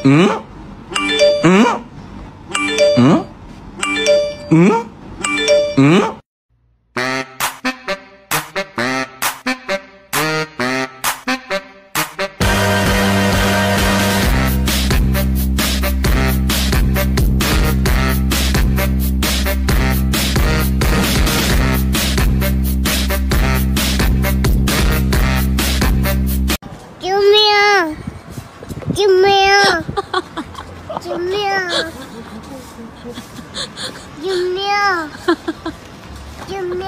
救命！救命！救命！救命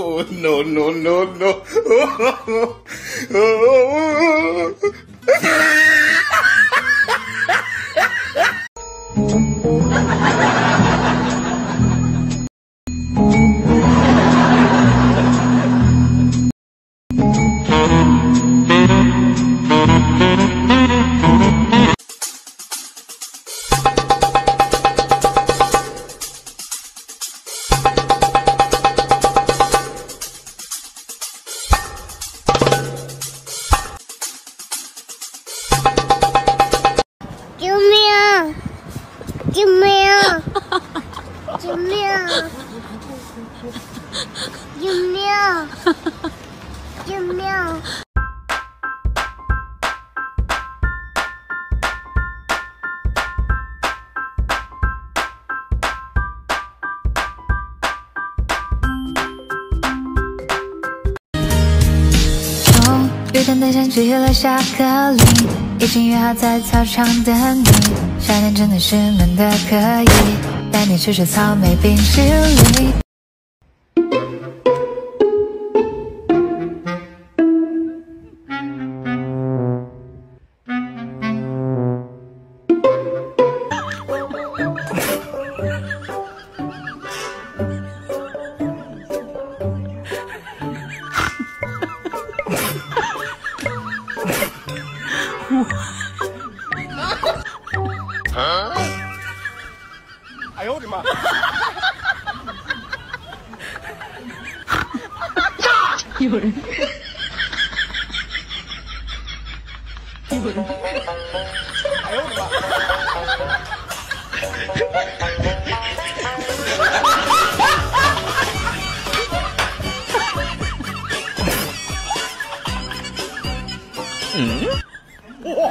！Oh no no no no！ 救命！救命！救命！救命！从雨天的山区约了巧克力，已经约好在操场等你。 夏天真的是闷得可以，带你吃吃草莓冰淇淋。哎呦我的妈！有人，有人！哎呦我的妈！嗯，哇！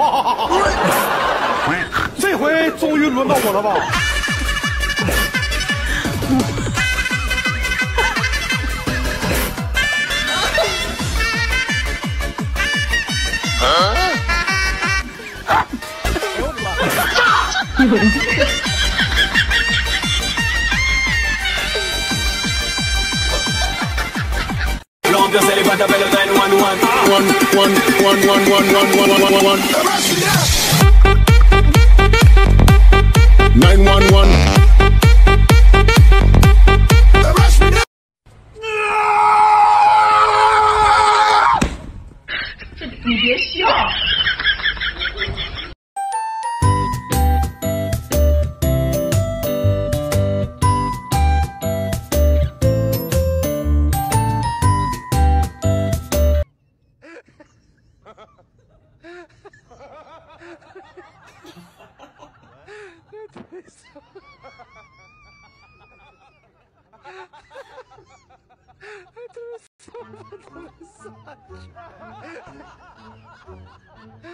这回终于轮到我了吧？ 有人，你别笑。 I do so much. Where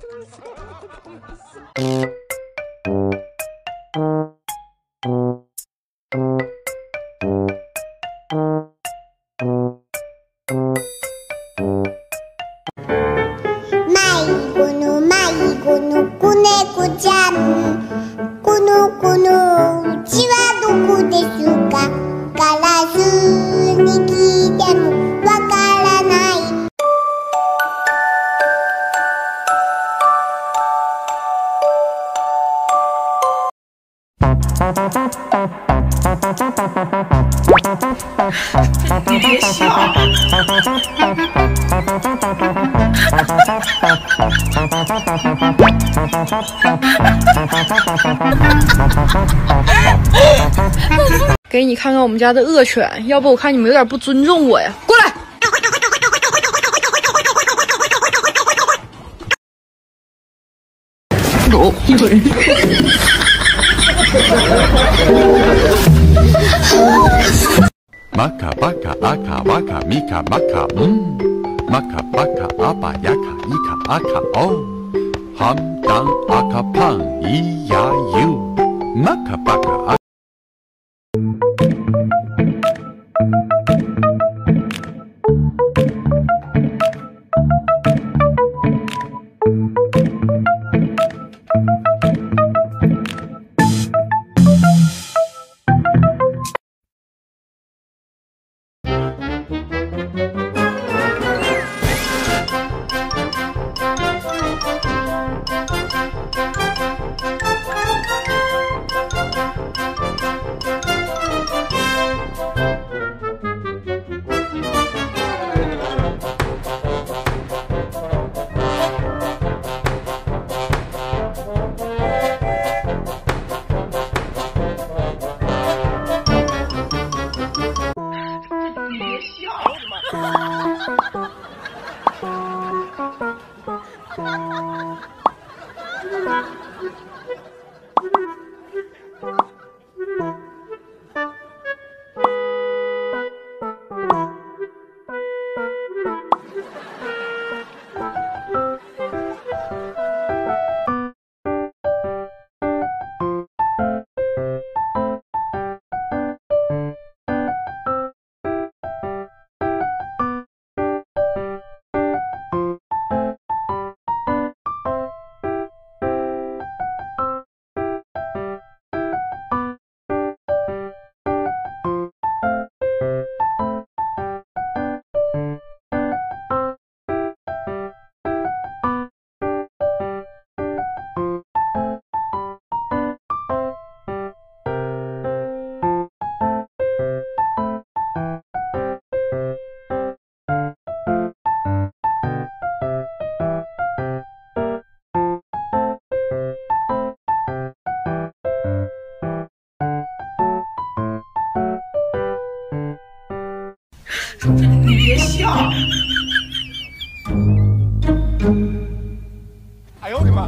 the house? 别笑给你看看我们家的恶犬，要不我看你们有点不尊重我呀！过来。 有人！玛卡巴卡阿卡瓦卡米卡玛卡嗯，玛卡巴卡阿巴雅卡伊卡阿卡哦，汉当阿卡胖伊呀哟，玛卡巴卡阿。 你别笑！哎呦我的妈！